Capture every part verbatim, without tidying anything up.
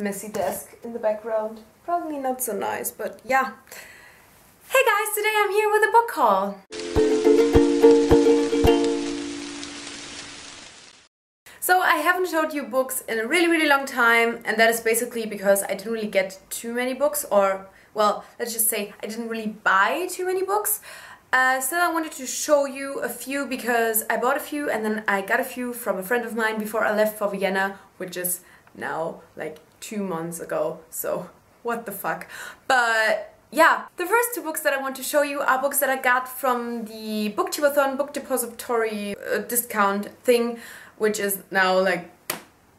Messy desk in the background. Probably not so nice, but yeah. Hey guys, today I'm here with a book haul. So I haven't showed you books in a really, really long time, and that is basically because I didn't really get too many books, or, well, let's just say I didn't really buy too many books. Uh, so I wanted to show you a few because I bought a few and then I got a few from a friend of mine before I left for Vienna, which is now like two months ago, so what the fuck. But yeah, the first two books that I want to show you are books that I got from the Booktubeathon book depository uh, discount thing, which is now like,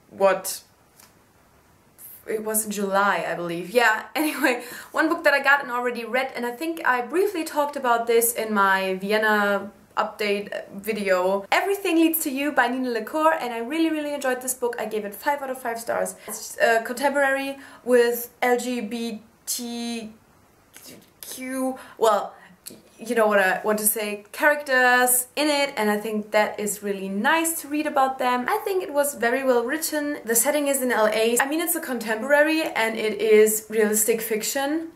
what, it was in July, I believe. Yeah, anyway, one book that I got and already read, and I think I briefly talked about this in my Vienna update video. Everything Leads to You by Nina Lacour, and I really, really enjoyed this book. I gave it five out of five stars. It's uh, contemporary with L G B T Q, well, you know what I want to say, characters in it, and I think that is really nice to read about them. I think it was very well written. The setting is in L A. I mean, it's a contemporary and it is realistic fiction,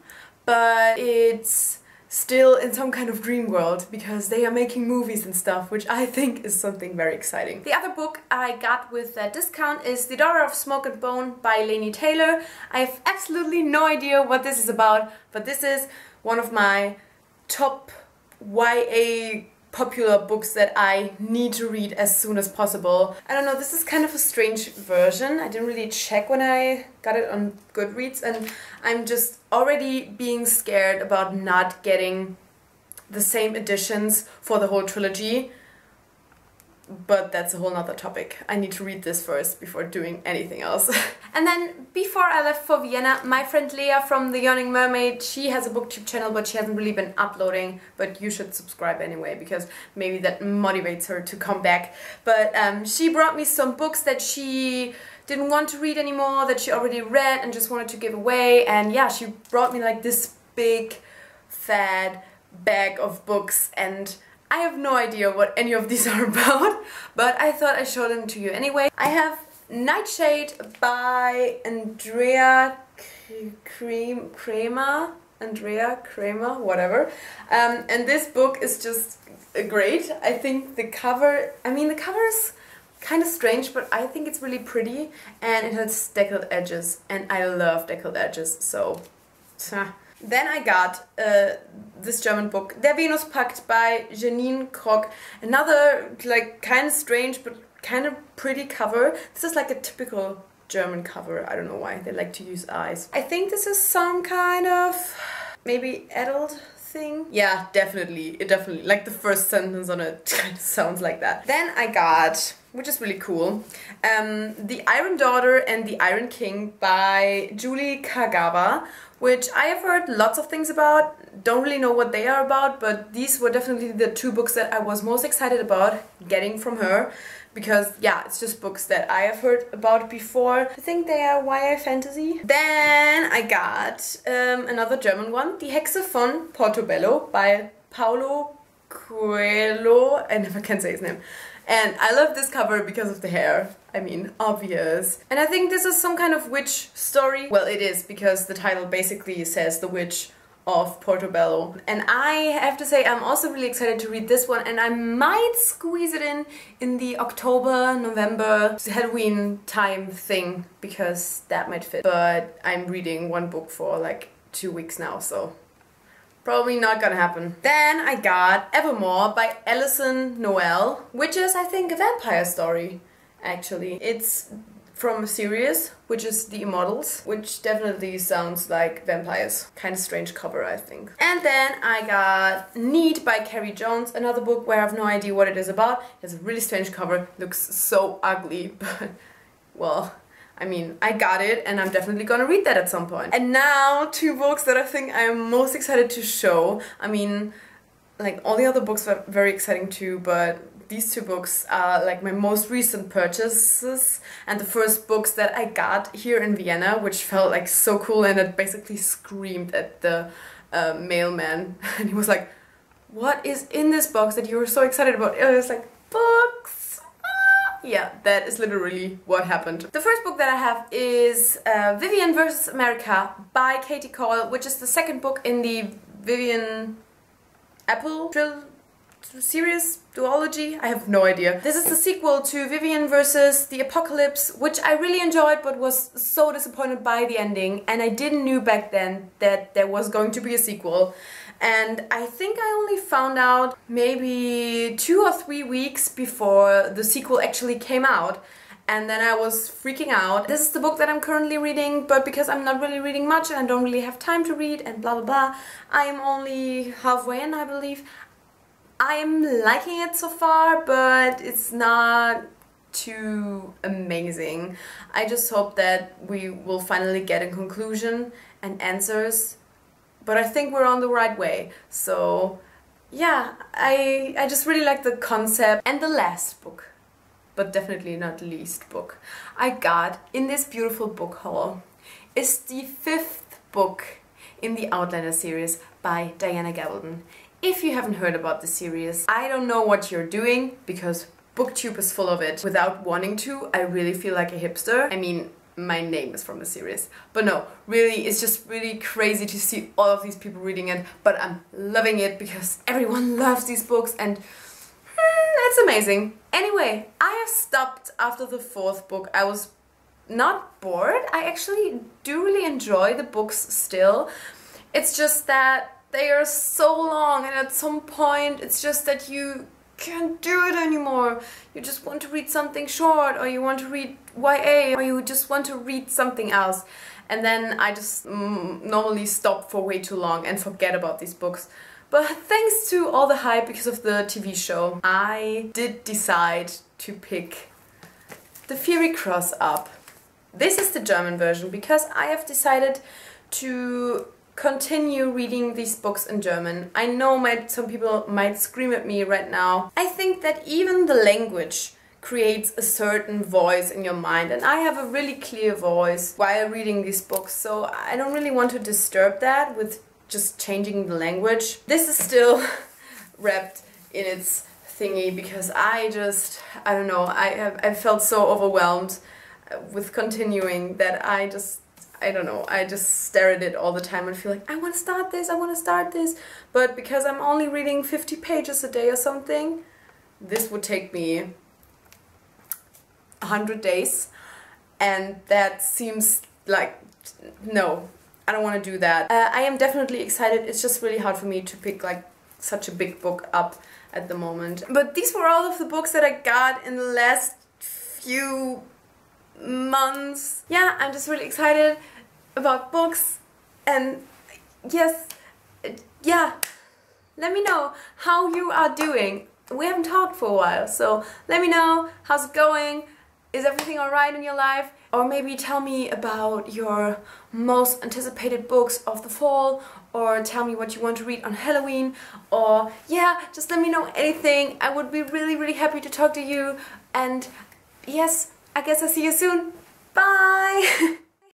but it's still in some kind of dream world because they are making movies and stuff, which I think is something very exciting. The other book I got with that discount is The Daughter of Smoke and Bone by Laini Taylor. I have absolutely no idea what this is about, but this is one of my top Y A popular books that I need to read as soon as possible. I don't know, this is kind of a strange version. I didn't really check when I got it on Goodreads, and I'm just already being scared about not getting the same editions for the whole trilogy. But that's a whole nother topic. I need to read this first before doing anything else. And then, before I left for Vienna, my friend Leah from The Yearning Mermaid, she has a BookTube channel, but she hasn't really been uploading, but you should subscribe anyway, because maybe that motivates her to come back. But um, she brought me some books that she didn't want to read anymore, that she already read and just wanted to give away, and yeah, she brought me like this big, fat bag of books, and I have no idea what any of these are about, but I thought I'd show them to you anyway. I have Nightshade by Andrea Creamer, Andrea Creamer, whatever. Um, and this book is just great. I think the cover, I mean the cover is kind of strange, but I think it's really pretty, and it has deckled edges, and I love deckled edges, so... Then I got uh, this German book, Der Venus Pakt by Janine Krog. Another, like, kind of strange but kind of pretty cover. This is like a typical German cover. I don't know why they like to use eyes. I think this is some kind of maybe adult thing. Yeah, definitely. It definitely, like the first sentence on it kind of sounds like that. Then I got, which is really cool, um, The Iron Daughter and the Iron King by Julie Kagawa, which I have heard lots of things about, don't really know what they are about, but these were definitely the two books that I was most excited about getting from her, because yeah, it's just books that I have heard about before. I think they are Y A fantasy. Then I got um, another German one, Die Hexe von Portobello by Paulo Coelho, I never can say his name. And I love this cover because of the hair. I mean, obvious. And I think this is some kind of witch story. Well, it is, because the title basically says The Witch of Portobello. And I have to say, I'm also really excited to read this one, and I might squeeze it in in the October, November Halloween time thing, because that might fit. But I'm reading one book for like two weeks now, so... probably not gonna happen. Then I got Evermore by Alison Noel, which is, I think, a vampire story, actually. It's from a series, which is The Immortals, which definitely sounds like vampires. Kind of strange cover, I think. And then I got Need by Carrie Jones, another book where I have no idea what it is about. It has a really strange cover, looks so ugly, but, well... I mean, I got it, and I'm definitely gonna read that at some point. And now, two books that I think I am most excited to show. I mean, like, all the other books were very exciting too, but these two books are like my most recent purchases and the first books that I got here in Vienna, which felt like so cool, and it basically screamed at the uh, mailman. And he was like, "What is in this box that you were so excited about?" And I was like, "Books!" yeah, that is literally what happened. The first book that I have is uh, Vivian versus America by Katie Coyle, which is the second book in the Vivian Apple trilogy. Serious duology? I have no idea. This is the sequel to Vivian versus the Apocalypse, which I really enjoyed but was so disappointed by the ending, and I didn't knew back then that there was going to be a sequel. And I think I only found out maybe two or three weeks before the sequel actually came out. And then I was freaking out. This is the book that I'm currently reading, but because I'm not really reading much and I don't really have time to read and blah blah blah, I am only halfway in, I believe. I'm liking it so far, but it's not too amazing. I just hope that we will finally get a conclusion and answers, but I think we're on the right way. So yeah, I, I just really like the concept. And the last book, but definitely not least book, I got in this beautiful book haul is the fifth book in the Outlander series by Diana Gabaldon. If you haven't heard about the series, I don't know what you're doing, because BookTube is full of it. Without wanting to, I really feel like a hipster. I mean, my name is from the series. But no, really, it's just really crazy to see all of these people reading it, but I'm loving it because everyone loves these books and that's amazing. Anyway, I have stopped after the fourth book. I was not bored. I actually do really enjoy the books still. It's just that they are so long, and at some point it's just that you can't do it anymore. You just want to read something short, or you want to read Y A, or you just want to read something else. And then I just mm, normally stop for way too long and forget about these books. But thanks to all the hype because of the T V show, I did decide to pick The Fiery Cross up. This is the German version, because I have decided to continue reading these books in German. I know might, some people might scream at me right now. I think that even the language creates a certain voice in your mind, and I have a really clear voice while reading these books, so I don't really want to disturb that with just changing the language. This is still wrapped in its thingy because I just, I don't know, I, have, I felt so overwhelmed with continuing that I just I don't know, I just stare at it all the time and feel like, I want to start this, I want to start this. But because I'm only reading fifty pages a day or something, this would take me one hundred days. And that seems like, no, I don't want to do that. Uh, I am definitely excited. It's just really hard for me to pick like such a big book up at the moment. But these were all of the books that I got in the last few months. Yeah, I'm just really excited about books, and yes, yeah, let me know how you are doing. We haven't talked for a while, so let me know, how's it going? Is everything alright in your life? Or maybe tell me about your most anticipated books of the fall, or tell me what you want to read on Halloween, or yeah, just let me know anything. I would be really, really happy to talk to you, and yes, I guess I'll see you soon. Bye!